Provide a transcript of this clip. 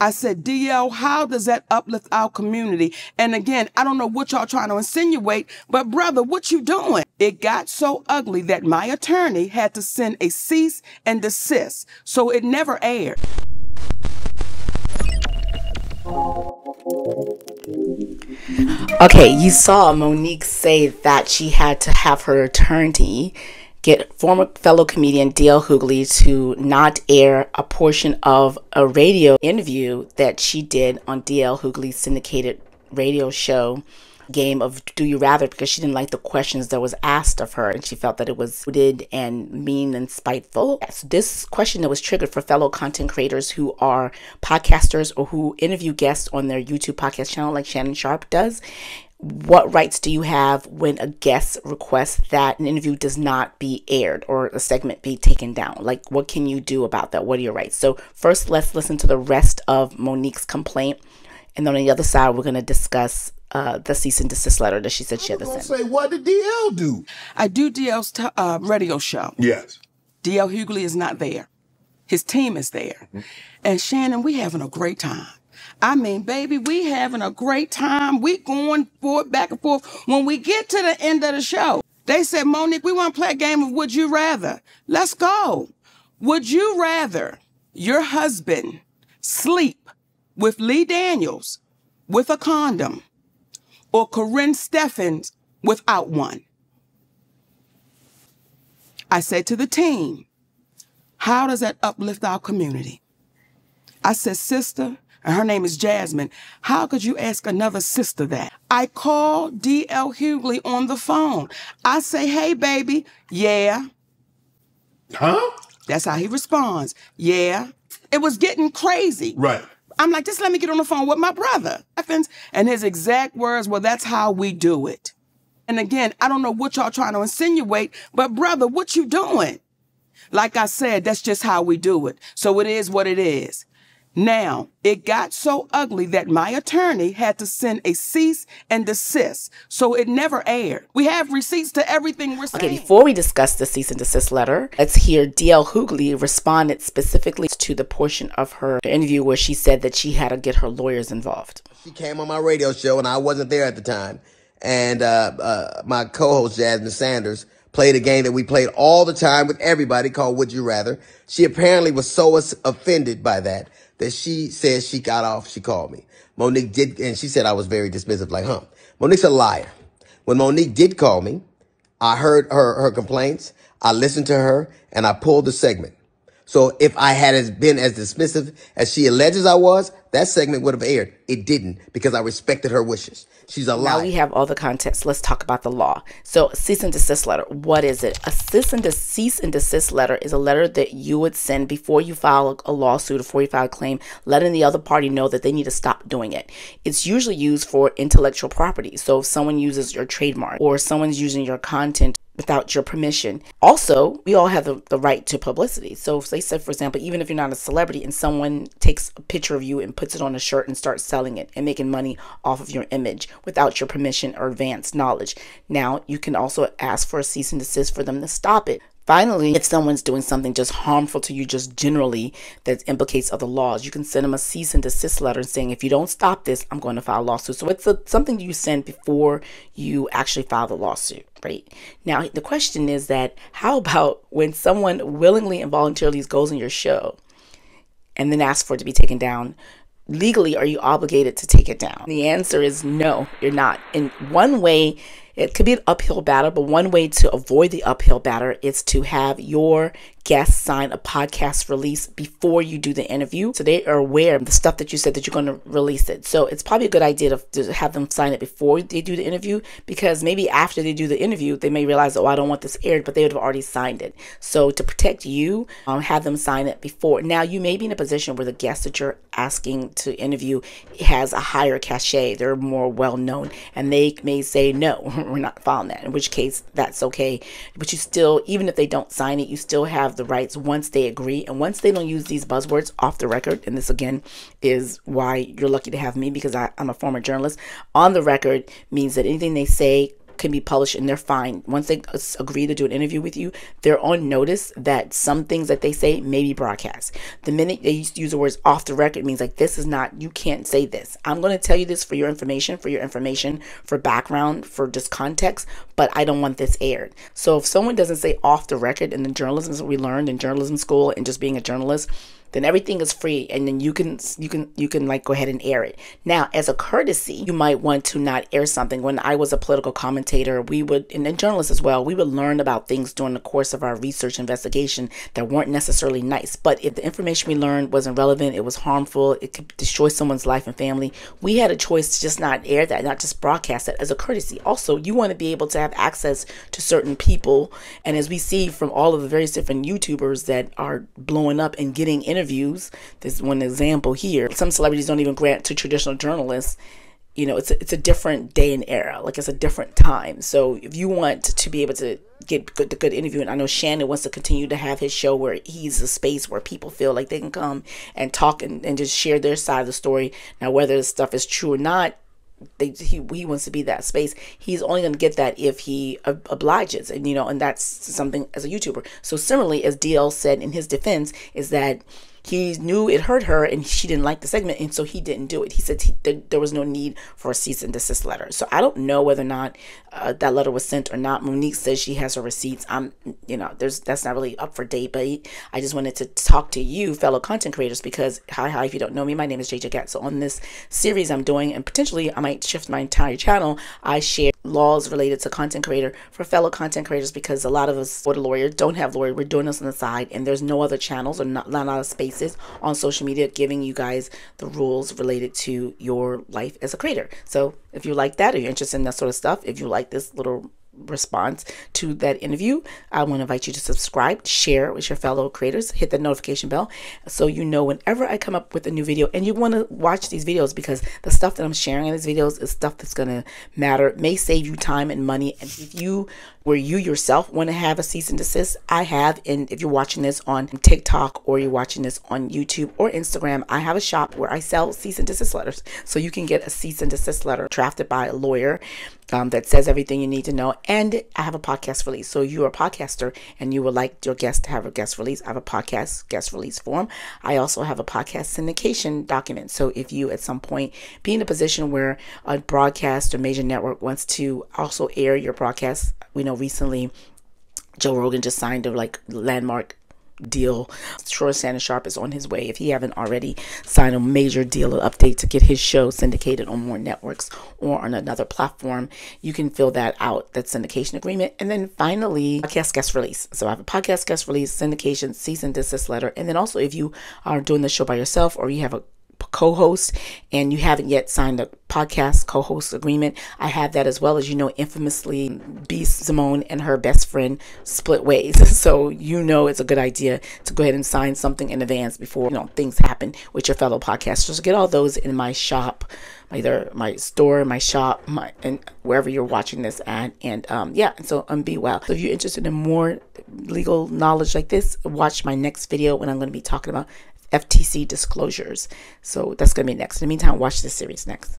I said, DL, how does that uplift our community? And again, I don't know what y'all trying to insinuate, but brother, what you doing? It got so ugly that my attorney had to send a cease and desist, so it never aired. Okay, you saw Mo'Nique say that she had to have her attorney get former fellow comedian D.L. Hughley to not air a portion of a radio interview that she did on D.L. Hughley's syndicated radio show, Game of Do You Rather, because she didn't like the questions that was asked of her, and she felt that it was rooted and mean and spiteful. So this question that was triggered for fellow content creators who are podcasters or who interview guests on their YouTube podcast channel like Shannon Sharpe does. What rights do you have when a guest requests that an interview does not be aired or a segment be taken down? Like, what can you do about that? What are your rights? So first, let's listen to the rest of Mo'Nique's complaint. And then on the other side, we're going to discuss the cease and desist letter that she said she had to send. Say, what did DL do? I do DL's radio show. Yes. DL Hughley is not there. His team is there. Mm-hmm. And Shannon, we having a great time. I mean, baby, we having a great time. We going forward, back and forth. When we get to the end of the show, they said, Mo'Nique, we want to play a game of Would You Rather. Let's go. Would you rather your husband sleep with Lee Daniels with a condom or Corinne Stephens without one? I said to the team, how does that uplift our community? I said, sister, and her name is Jasmine, how could you ask another sister that? I called D.L. Hughley on the phone. I say, hey, baby, yeah. Huh? That's how he responds. Yeah. It was getting crazy. Right. I'm like, just let me get on the phone with my brother. And his exact words, well, that's how we do it. And again, I don't know what y'all trying to insinuate, but brother, what you doing? Like I said, that's just how we do it. So it is what it is. Now, it got so ugly that my attorney had to send a cease and desist, so it never aired. We have receipts to everything we're saying. Okay, before we discuss the cease and desist letter, let's hear D.L. Hughley responded specifically to the portion of her interview where she said that she had to get her lawyers involved. She came on my radio show, and I wasn't there at the time. And my co-host, Jasmine Sanders, played a game that we played all the time with everybody called Would You Rather. She apparently was so offended by that that she said she got off, she called me. Mo'Nique did, and she said I was very dismissive, like, huh. Mo'Nique's a liar. When Mo'Nique did call me, I heard her complaints, I listened to her, and I pulled the segment. So if I had been as dismissive as she alleges I was, that segment would have aired. It didn't, because I respected her wishes. She's a liar. Now we have all the context. Let's talk about the law. So cease and desist letter, what is it? A cease and desist letter is a letter that you would send before you file a lawsuit, before you file a claim, letting the other party know that they need to stop doing it. It's usually used for intellectual property. So if someone uses your trademark or someone's using your content without your permission. Also, we all have the right to publicity. So if they said, for example, even if you're not a celebrity and someone takes a picture of you and puts it on a shirt and starts selling it and making money off of your image without your permission or advanced knowledge. Now, you can also ask for a cease and desist for them to stop it. Finally, if someone's doing something just harmful to you, just generally that implicates other laws, you can send them a cease and desist letter saying, if you don't stop this, I'm going to file a lawsuit. So it's something you send before you actually file the lawsuit, right? Now, the question is that how about when someone willingly and voluntarily goes on your show and then asks for it to be taken down? Legally, are you obligated to take it down? The answer is no, you're not. And one way, it could be an uphill battle, but one way to avoid the uphill battle is to have your guest sign a podcast release before you do the interview, so they are aware of the stuff that you said that you're going to release it. So it's probably a good idea to have them sign it before they do the interview, because maybe after they do the interview, they may realize, oh, I don't want this aired, but they would have already signed it. So to protect you, have them sign it before. Now, you may be in a position where the guest that you're asking to interview has a higher cachet. They're more well-known, and they may say, no, we're not filing that, in which case that's okay. But you still, even if they don't sign it, you still have the rights once they agree. And once they don't use these buzzwords off the record, and this again is why you're lucky to have me, because I'm a former journalist. On the record means that anything they say can be published, and they're fine. Once they agree to do an interview with you, they're on notice that some things that they say may be broadcast. The minute they use the words off the record, it means like, this is not, you can't say this. I'm going to tell you this for your information, for background, for just context, but I don't want this aired. So if someone doesn't say off the record, and the journalism is what we learned in journalism school and just being a journalist, then everything is free, and then you can like go ahead and air it. Now, as a courtesy, you might want to not air something. When I was a political commentator, we would, and a journalist as well, we would learn about things during the course of our research investigation that weren't necessarily nice. But if the information we learned wasn't relevant, it was harmful, it could destroy someone's life and family, we had a choice to just not air that, not just broadcast that as a courtesy. Also, you want to be able to have access to certain people, and as we see from all of the various different YouTubers that are blowing up and getting in interviews, there's one example here. Some celebrities don't even grant to traditional journalists. You know, it's a different day and era, like it's a different time. So if you want to be able to get good interview, and I know Shannon wants to continue to have his show where he's a space where people feel like they can come and talk and just share their side of the story. Now, whether this stuff is true or not, he wants to be that space. He's only going to get that if he obliges, and you know, and that's something as a YouTuber. So similarly, as D.L. said in his defense, is that he knew it hurt her and she didn't like the segment, and so he didn't do it. He said there was no need for a cease and desist letter. So I don't know whether or not that letter was sent or not. Mo'Nique says she has her receipts. You know, that's not really up for date, but I just wanted to talk to you, fellow content creators, because hi, if you don't know me, my name is JJ Gatt. So on this series I'm doing, and potentially I might shift my entire channel, I share laws related to content creator for fellow content creators, because a lot of us for the lawyer don't have lawyer. We're doing this on the side, and there's no other channels or not a lot of space on social media giving you guys the rules related to your life as a creator. So if you like that, or you're interested in that sort of stuff, if you like this little response to that interview, I want to invite you to subscribe, share with your fellow creators, hit the notification bell so you know whenever I come up with a new video. And you want to watch these videos, because the stuff that I'm sharing in these videos is stuff that's going to matter. It may save you time and money. And if you yourself want to have a cease and desist, I have. And if you're watching this on TikTok or you're watching this on YouTube or Instagram, I have a shop where I sell cease and desist letters. So you can get a cease and desist letter drafted by a lawyer that says everything you need to know. And I have a podcast release. So you're a podcaster and you would like your guest to have a guest release, I have a podcast guest release form. I also have a podcast syndication document. So if you at some point be in a position where a broadcast or major network wants to also air your broadcast, we know recently Joe Rogan just signed a like landmark deal. Sure, Shannon Sharpe is on his way, if he haven't already signed a major deal or update to get his show syndicated on more networks or on another platform. You can fill that out, that syndication agreement. And then finally, podcast guest release. So I have a podcast guest release, syndication, cease and desist letter. And then also, if you are doing the show by yourself or you have a co-host and you haven't yet signed a podcast co-host agreement, I have that as well. As you know, infamously B. Simone and her best friend split ways, so you know it's a good idea to go ahead and sign something in advance before, you know, things happen with your fellow podcasters. So get all those in my shop, either my store, my shop, and wherever you're watching this at. And yeah, so be well. So if you're interested in more legal knowledge like this, watch my next video when I'm going to be talking about FTC disclosures. So that's going to be next. In the meantime, watch this series next.